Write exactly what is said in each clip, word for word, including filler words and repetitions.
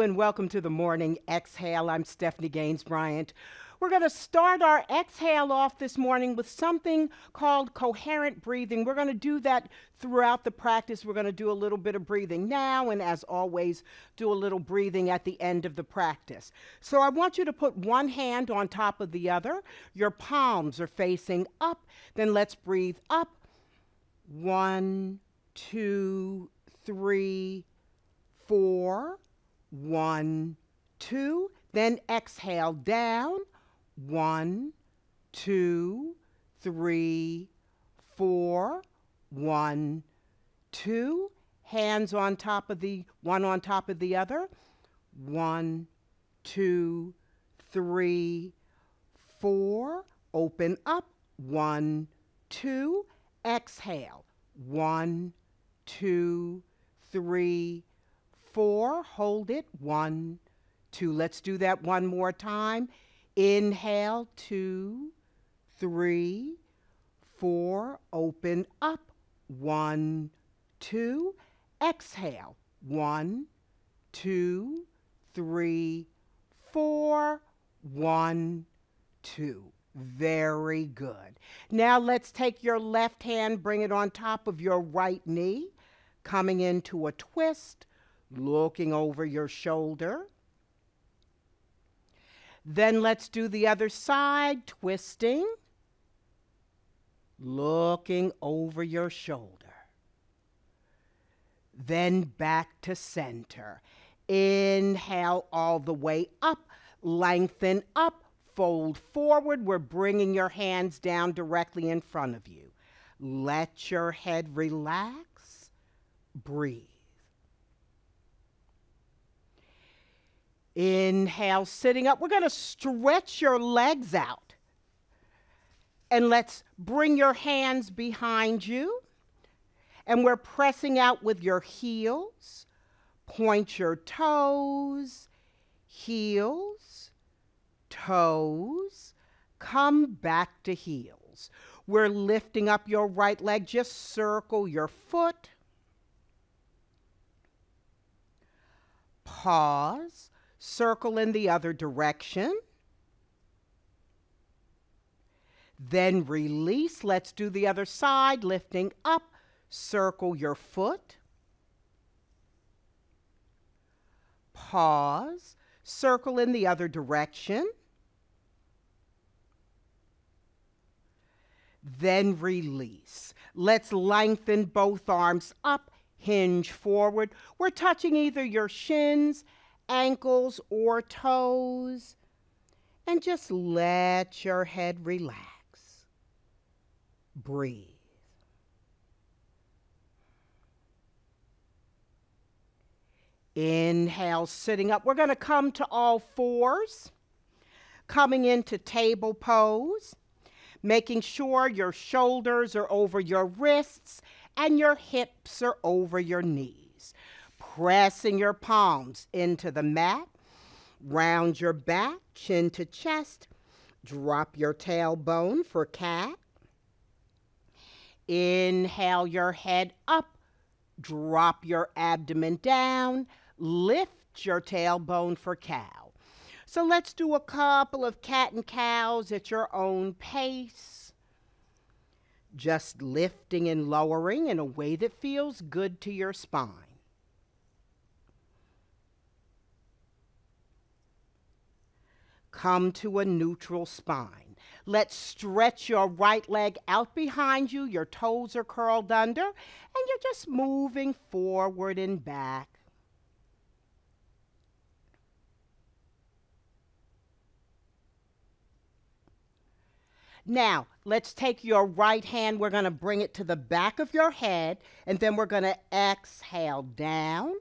Hello and welcome to the Morning Exhale. I'm Stephanie Gaines-Bryant. We're going to start our exhale off this morning with something called coherent breathing. We're going to do that throughout the practice. We're going to do a little bit of breathing now and, as always, do a little breathing at the end of the practice. So I want you to put one hand on top of the other. Your palms are facing up. Then let's breathe up. One, two, three, four. One, two, then exhale down. One, two, three, four, one, two. Hands on top of the, one on top of the other. One, two, three, four. Open up. One, two. Exhale. One, two, three, four, hold it, one, two. Let's do that one more time. Inhale, two, three, four, open up, one, two. Exhale, one, two, three, four, one, two. Very good. Now let's take your left hand, bring it on top of your right knee, coming into a twist. Looking over your shoulder. Then let's do the other side, twisting, looking over your shoulder. Then back to center. Inhale all the way up, lengthen up, fold forward. We're bringing your hands down directly in front of you. Let your head relax, breathe. Inhale, sitting up. We're going to stretch your legs out. And let's bring your hands behind you. And we're pressing out with your heels. Point your toes, heels, toes. Come back to heels. We're lifting up your right leg. Just circle your foot. Pause. Circle in the other direction. Then release. Let's do the other side, lifting up. Circle your foot. Pause. Circle in the other direction. Then release. Let's lengthen both arms up, hinge forward. We're touching either your shins, ankles or toes, and just let your head relax. Breathe. Inhale, sitting up. We're going to come to all fours, coming into table pose, making sure your shoulders are over your wrists and your hips are over your knees. Pressing your palms into the mat, round your back, chin to chest, drop your tailbone for cat. Inhale your head up, drop your abdomen down, lift your tailbone for cow. So let's do a couple of cat and cows at your own pace. Just lifting and lowering in a way that feels good to your spine. Come to a neutral spine. Let's stretch your right leg out behind you. Your toes are curled under, and you're just moving forward and back. Now, let's take your right hand. We're going to bring it to the back of your head, and then we're going to exhale down.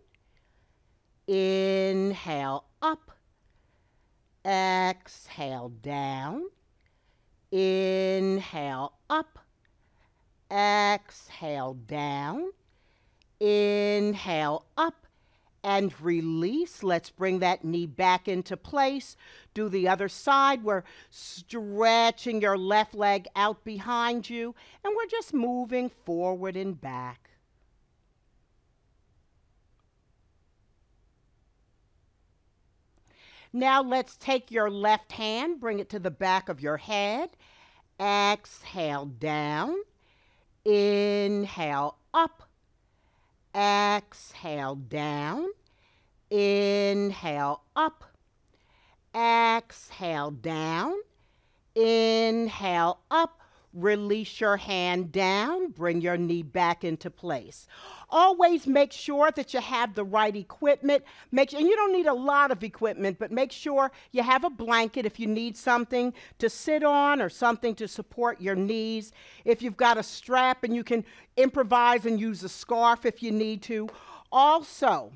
Inhale up. Exhale down, inhale up, exhale down, inhale up, and release. Let's bring that knee back into place. Do the other side. We're stretching your left leg out behind you, and we're just moving forward and back. Now let's take your left hand, bring it to the back of your head. Exhale down. Inhale up. Exhale down. Inhale up. Exhale down. Inhale up. Release your hand down. Bring your knee back into place. Always make sure that you have the right equipment. Make and you don't need a lot of equipment, but make sure you have a blanket if you need something to sit on or something to support your knees. If you've got a strap, and you can improvise and use a scarf if you need to. Also,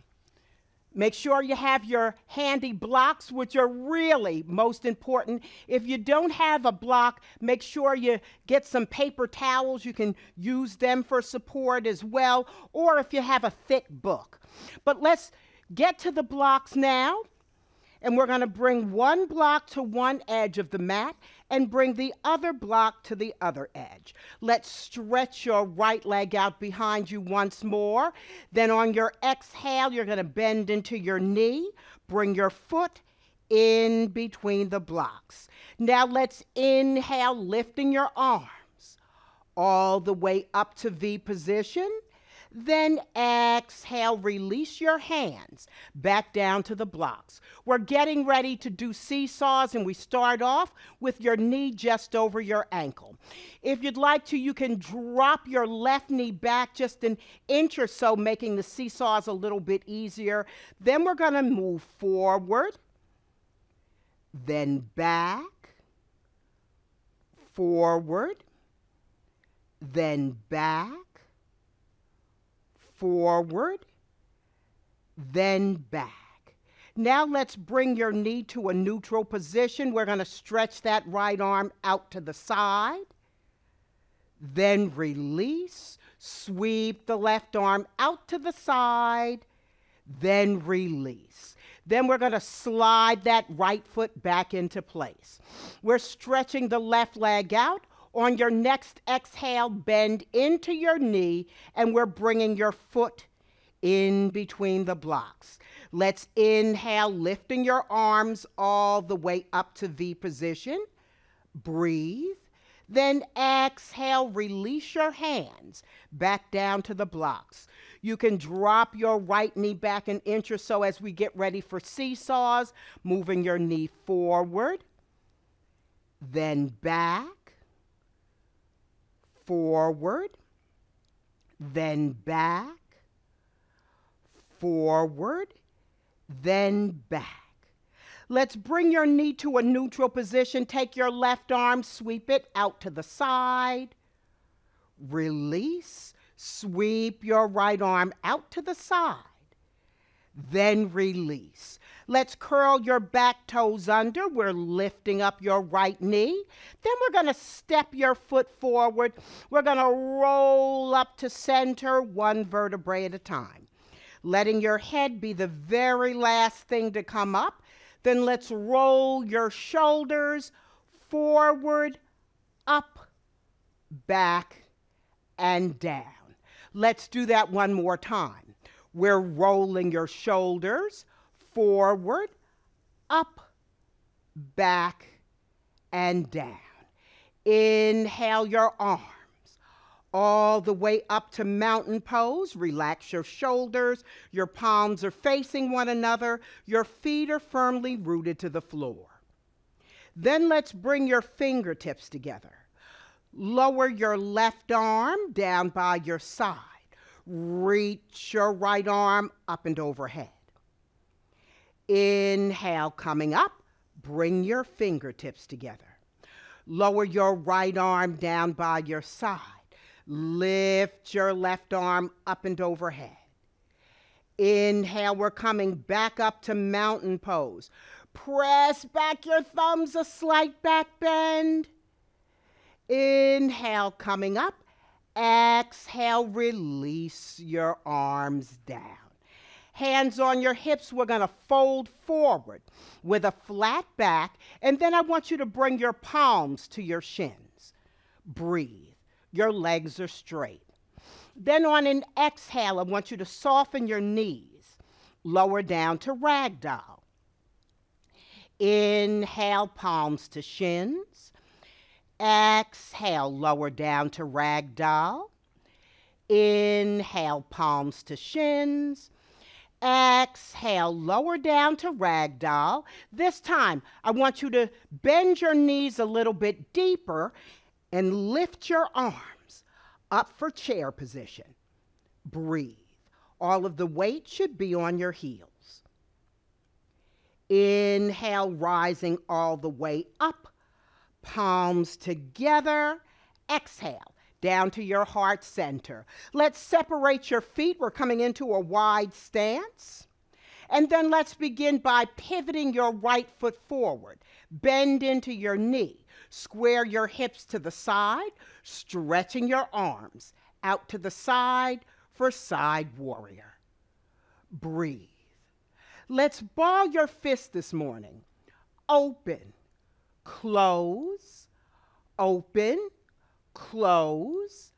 make sure you have your handy blocks, which are really most important. If you don't have a block, make sure you get some paper towels. You can use them for support as well, or if you have a thick book. But let's get to the blocks now. And we're going to bring one block to one edge of the mat and bring the other block to the other edge. Let's stretch your right leg out behind you once more. Then on your exhale, you're going to bend into your knee. Bring your foot in between the blocks. Now let's inhale, lifting your arms all the way up to V position. Then exhale, release your hands back down to the blocks. We're getting ready to do seesaws, and we start off with your knee just over your ankle. If you'd like to, you can drop your left knee back just an inch or so, making the seesaws a little bit easier. Then we're going to move forward, then back, forward, then back, forward, then back. Now let's bring your knee to a neutral position. We're going to stretch that right arm out to the side, then release. Sweep the left arm out to the side, then release. Then we're going to slide that right foot back into place. We're stretching the left leg out. On your next exhale, bend into your knee, and we're bringing your foot in between the blocks. Let's inhale, lifting your arms all the way up to V position. Breathe. Then exhale, release your hands back down to the blocks. You can drop your right knee back an inch or so as we get ready for seesaws, moving your knee forward, then back, forward, then back, forward, then back. Let's bring your knee to a neutral position. Take your left arm, sweep it out to the side, release, sweep your right arm out to the side, then release. Let's curl your back toes under. We're lifting up your right knee. Then we're going to step your foot forward. We're going to roll up to center, one vertebrae at a time, letting your head be the very last thing to come up. Then let's roll your shoulders forward, up, back, and down. Let's do that one more time. We're rolling your shoulders forward, up, back, and down. Inhale your arms all the way up to mountain pose. Relax your shoulders. Your palms are facing one another. Your feet are firmly rooted to the floor. Then let's bring your fingertips together. Lower your left arm down by your side. Reach your right arm up and overhead. Inhale, coming up, bring your fingertips together. Lower your right arm down by your side. Lift your left arm up and overhead. Inhale, we're coming back up to mountain pose. Press back your thumbs, a slight back bend. Inhale, coming up. Exhale, release your arms down. Hands on your hips, we're going to fold forward with a flat back, and then I want you to bring your palms to your shins. Breathe. Your legs are straight. Then on an exhale, I want you to soften your knees, lower down to ragdoll. Inhale, palms to shins. Exhale, lower down to ragdoll. Inhale, palms to shins. Exhale, lower down to ragdoll. This time, I want you to bend your knees a little bit deeper and lift your arms up for chair position. Breathe. All of the weight should be on your heels. Inhale, rising all the way up. Palms together. Exhale. Down to your heart center. Let's separate your feet. We're coming into a wide stance. And then let's begin by pivoting your right foot forward. Bend into your knee. Square your hips to the side, stretching your arms out to the side for side warrior. Breathe. Let's ball your fist this morning. Open, close, open, close,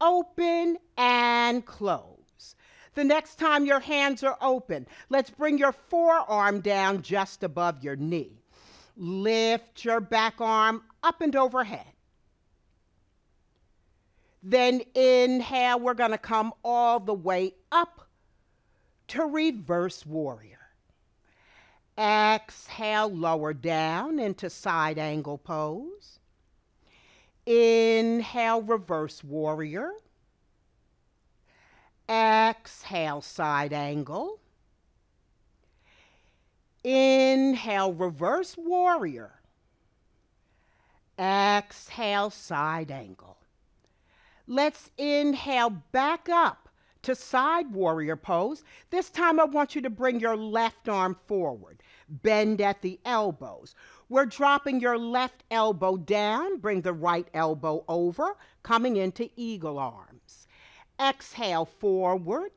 open, and close. The next time your hands are open, let's bring your forearm down just above your knee. Lift your back arm up and overhead. Then inhale, we're going to come all the way up to reverse warrior. Exhale, lower down into side angle pose. Inhale, reverse warrior. Exhale, side angle. Inhale, reverse warrior. Exhale, side angle. Let's inhale back up to side warrior pose. This time I want you to bring your left arm forward. Bend at the elbows. We're dropping your left elbow down. Bring the right elbow over, coming into eagle arms. Exhale forward.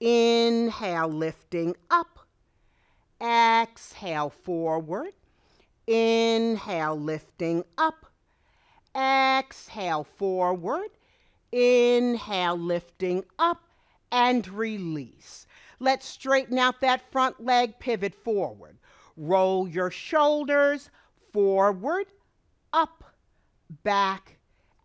Inhale, lifting up. Exhale forward. Inhale, lifting up. Exhale forward. Inhale, lifting up, and release. Let's straighten out that front leg, pivot forward. Roll your shoulders forward, up, back,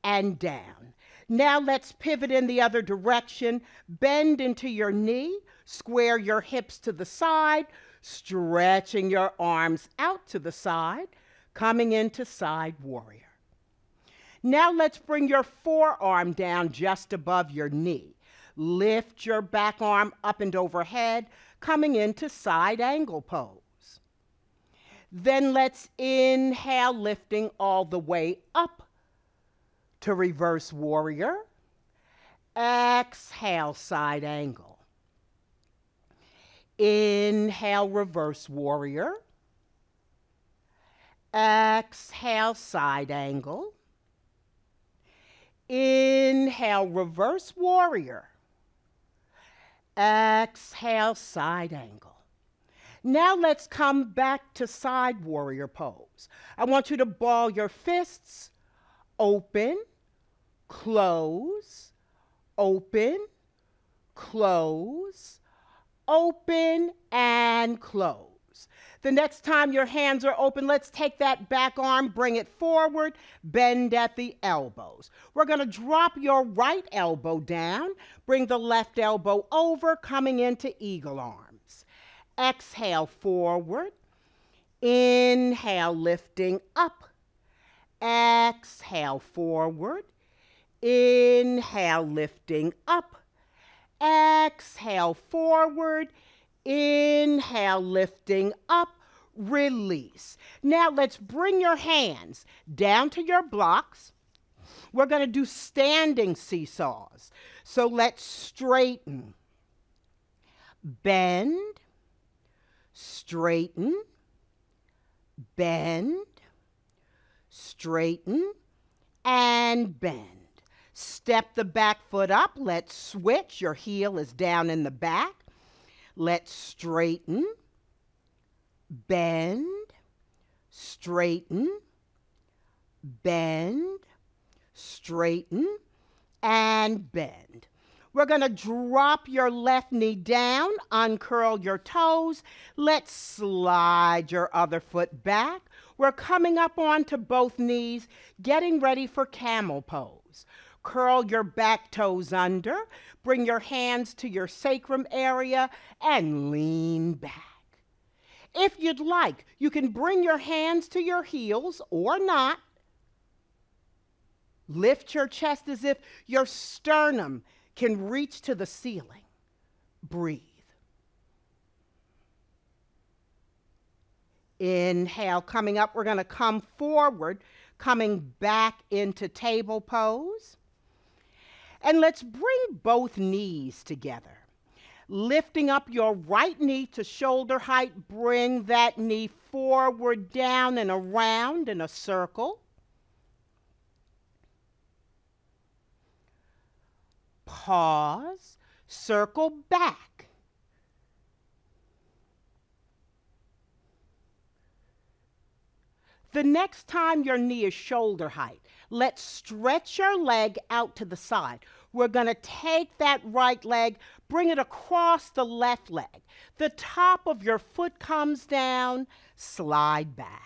and down. Now let's pivot in the other direction. Bend into your knee, square your hips to the side, stretching your arms out to the side, coming into side warrior. Now let's bring your forearm down just above your knee. Lift your back arm up and overhead, coming into side angle pose. Then let's inhale, lifting all the way up to reverse warrior. Exhale, side angle. Inhale, reverse warrior. Exhale, side angle. Inhale, reverse warrior. Exhale, side angle. Now let's come back to side warrior pose. I want you to ball your fists. Open, close, open, close, open, and close. The next time your hands are open, let's take that back arm, bring it forward, bend at the elbows. We're going to drop your right elbow down, bring the left elbow over, coming into eagle arms. Exhale forward. Inhale, lifting up. Exhale forward. Inhale, lifting up. Exhale forward. Inhale, lifting up, release. Now let's bring your hands down to your blocks. We're going to do standing seesaws. So let's straighten, bend, straighten, bend, straighten, and bend. Step the back foot up. Let's switch. Your heel is down in the back. Let's straighten, bend, straighten, bend, straighten, and bend. We're going to drop your left knee down, uncurl your toes. Let's slide your other foot back. We're coming up onto both knees, getting ready for camel pose. Curl your back toes under, bring your hands to your sacrum area, and lean back. If you'd like, you can bring your hands to your heels or not. Lift your chest as if your sternum can reach to the ceiling. Breathe. Inhale, coming up, we're going to come forward, coming back into table pose. And let's bring both knees together. Lifting up your right knee to shoulder height, bring that knee forward, down, and around in a circle. Pause, circle back. The next time your knee is shoulder height, let's stretch your leg out to the side. We're going to take that right leg, bring it across the left leg. The top of your foot comes down, slide back.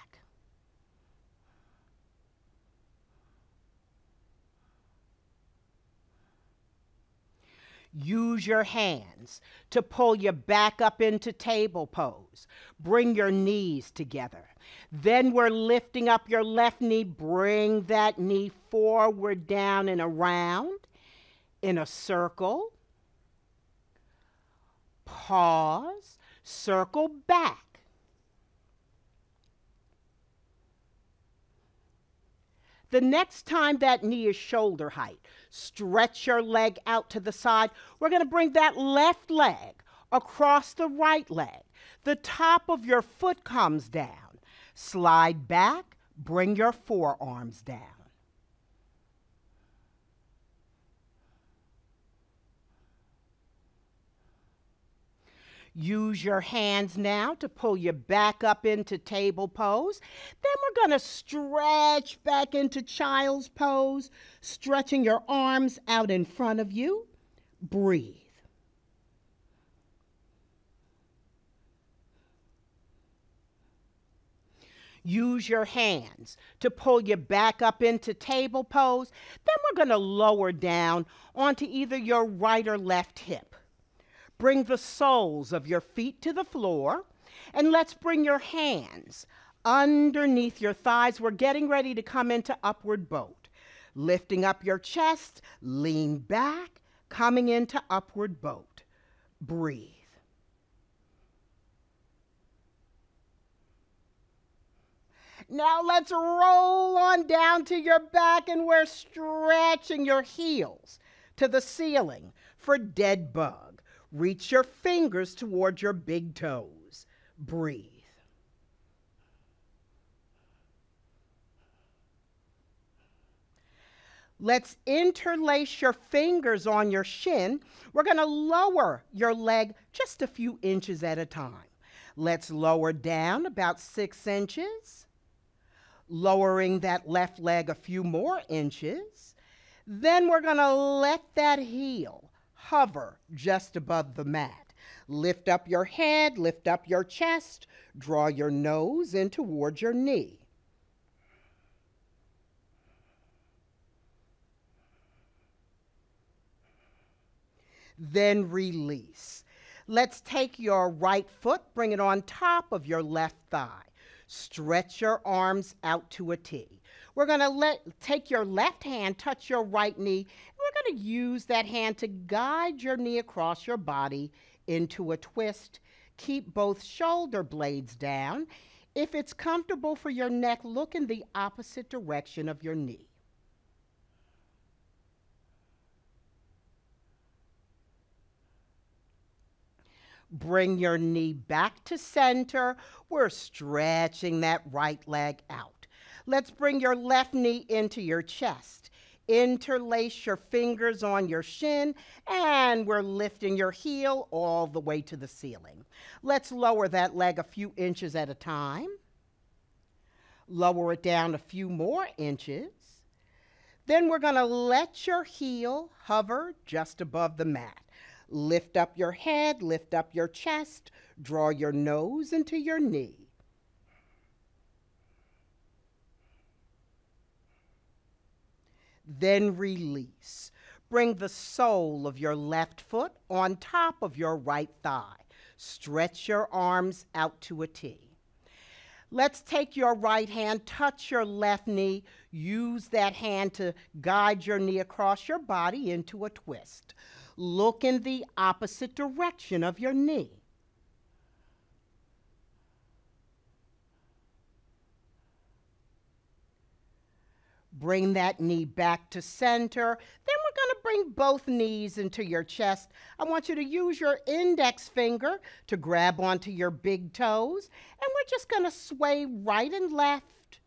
Use your hands to pull you back up into table pose. Bring your knees together. Then we're lifting up your left knee. Bring that knee forward, down, and around in a circle. Pause, circle back. The next time that knee is shoulder height, stretch your leg out to the side. We're going to bring that left leg across the right leg. The top of your foot comes down. Slide back, bring your forearms down. Use your hands now to pull you back up into table pose. Then we're going to stretch back into child's pose, stretching your arms out in front of you. Breathe. Use your hands to pull you back up into table pose. Then we're going to lower down onto either your right or left hip. Bring the soles of your feet to the floor, and let's bring your hands underneath your thighs. We're getting ready to come into upward boat. Lifting up your chest, lean back, coming into upward boat. Breathe. Now let's roll on down to your back, and we're stretching your heels to the ceiling for dead bug. Reach your fingers towards your big toes. Breathe. Let's interlace your fingers on your shin. We're going to lower your leg just a few inches at a time. Let's lower down about six inches, lowering that left leg a few more inches. Then we're going to let that heel hover just above the mat. Lift up your head, lift up your chest, draw your nose in towards your knee. Then release. Let's take your right foot, bring it on top of your left thigh. Stretch your arms out to a T. We're going to let take your left hand, touch your right knee. We're going to use that hand to guide your knee across your body into a twist. Keep both shoulder blades down. If it's comfortable for your neck, look in the opposite direction of your knee. Bring your knee back to center. We're stretching that right leg out. Let's bring your left knee into your chest. Interlace your fingers on your shin, and we're lifting your heel all the way to the ceiling. Let's lower that leg a few inches at a time. Lower it down a few more inches. Then we're gonna let your heel hover just above the mat. Lift up your head, lift up your chest, draw your nose into your knee. Then release. Bring the sole of your left foot on top of your right thigh. Stretch your arms out to a T. Let's take your right hand, touch your left knee, use that hand to guide your knee across your body into a twist. Look in the opposite direction of your knee. Bring that knee back to center. Then we're gonna bring both knees into your chest. I want you to use your index finger to grab onto your big toes. And we're just gonna sway right and left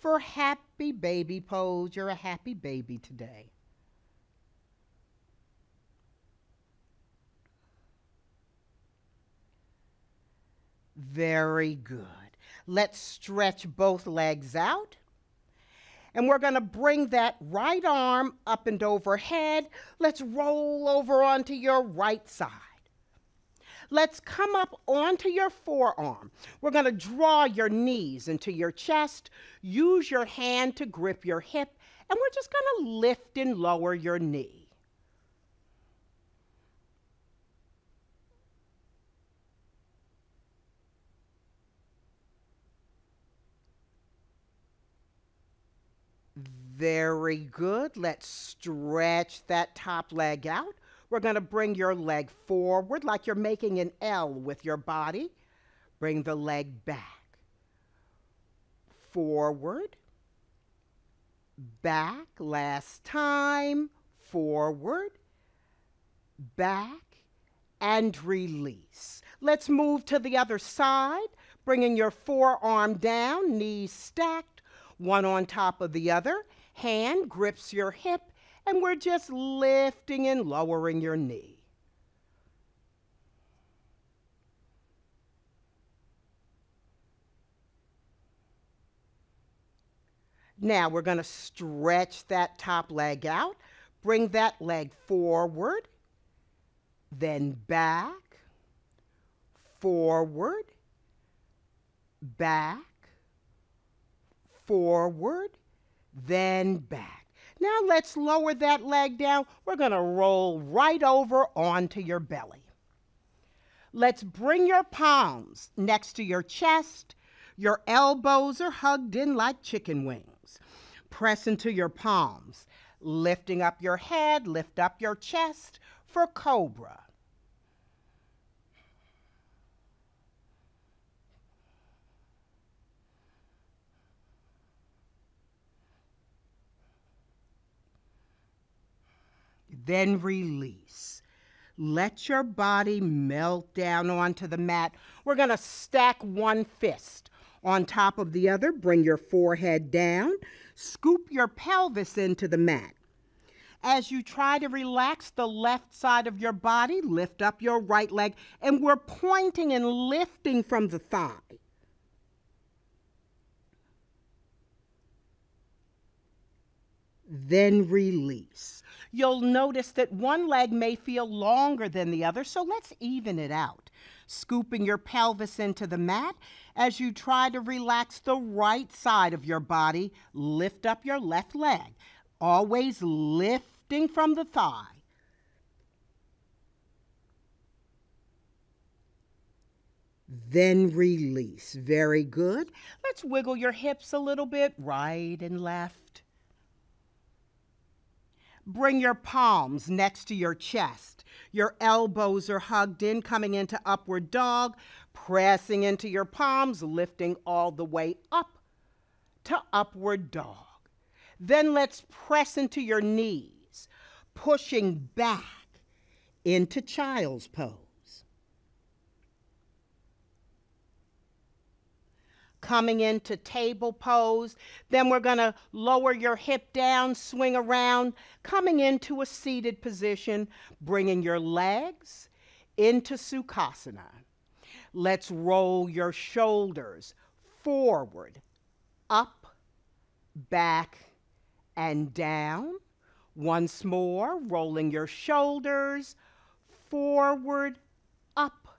for happy baby pose. You're a happy baby today. Very good. Let's stretch both legs out. And we're gonna bring that right arm up and overhead. Let's roll over onto your right side. Let's come up onto your forearm. We're gonna draw your knees into your chest. Use your hand to grip your hip. And we're just gonna lift and lower your knee. Very good. Let's stretch that top leg out. We're going to bring your leg forward like you're making an L with your body. Bring the leg back. Forward. Back. Last time. Forward. Back. And release. Let's move to the other side, bringing your forearm down, knees stacked, one on top of the other. Hand grips your hip, and we're just lifting and lowering your knee. Now we're going to stretch that top leg out. Bring that leg forward, then back, forward, back, forward, then back. Now let's lower that leg down. We're gonna roll right over onto your belly. Let's bring your palms next to your chest. Your elbows are hugged in like chicken wings. Press into your palms, lifting up your head, lift up your chest for cobra. Then release. Let your body melt down onto the mat. We're gonna stack one fist on top of the other. Bring your forehead down. Scoop your pelvis into the mat. As you try to relax the left side of your body, lift up your right leg, and we're pointing and lifting from the thigh. Then release. You'll notice that one leg may feel longer than the other, so let's even it out. Scooping your pelvis into the mat. As you try to relax the right side of your body, lift up your left leg. Always lifting from the thigh. Then release. Very good. Let's wiggle your hips a little bit, right and left. Bring your palms next to your chest. Your elbows are hugged in, coming into upward dog, pressing into your palms, lifting all the way up to upward dog. Then let's press into your knees, pushing back into child's pose. Coming into table pose. Then we're gonna lower your hip down, swing around, coming into a seated position, bringing your legs into Sukhasana. Let's roll your shoulders forward, up, back, and down. Once more, rolling your shoulders forward, up,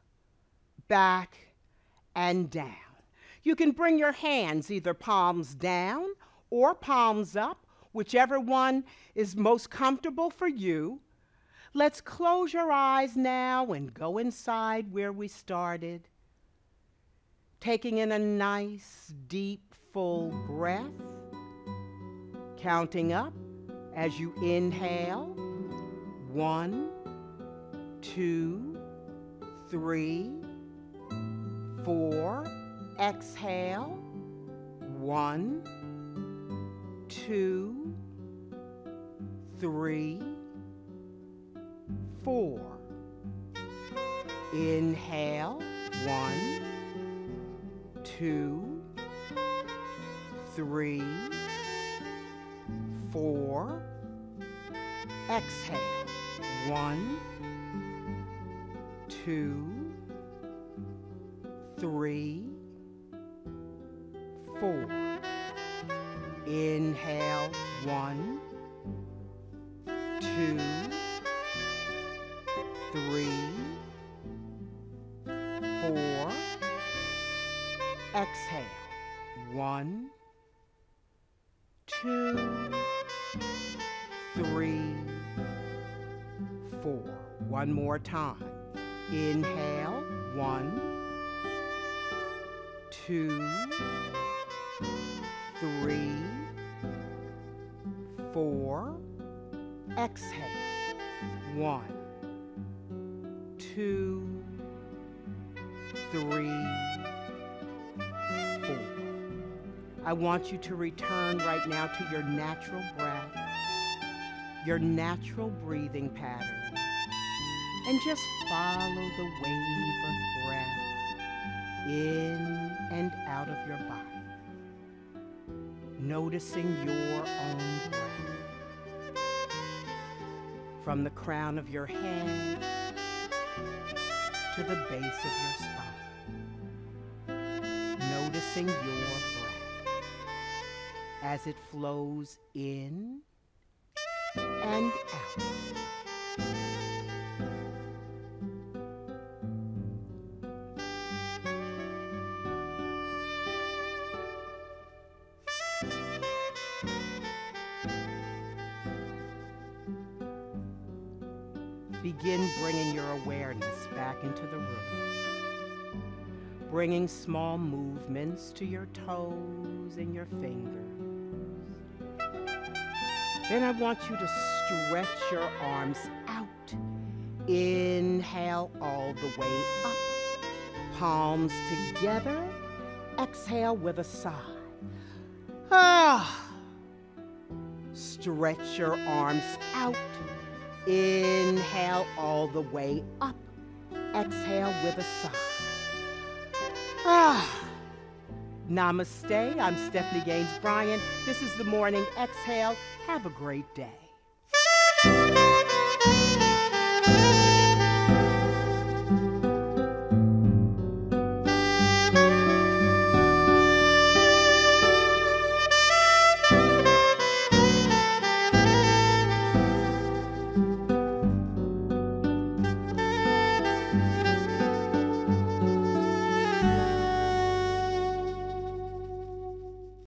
back, and down. You can bring your hands either palms down or palms up, whichever one is most comfortable for you. Let's close your eyes now and go inside where we started. Taking in a nice, deep, full breath. Counting up as you inhale. One, two, three, four. Exhale. One, two, three, four. Inhale. One, two, three, four. Exhale. One, two, three, four. Inhale. One, two, three, four. Exhale. One, two, three, four. One more time. Inhale. One, two, three, four. Exhale. One, two, three, four. I want you to return right now to your natural breath, your natural breathing pattern, and just follow the wave of breath in and out of your body. Noticing your own breath. From the crown of your head to the base of your spine. Noticing your breath as it flows in and out. Begin bringing your awareness back into the room. Bringing small movements to your toes and your fingers. Then I want you to stretch your arms out. Inhale all the way up. Palms together. Exhale with a sigh. Ah! Stretch your arms out. Inhale all the way up. Exhale with a sigh. Ah. Namaste. I'm Stephanie Gaines-Bryant. This is the Morning Exhale. Have a great day.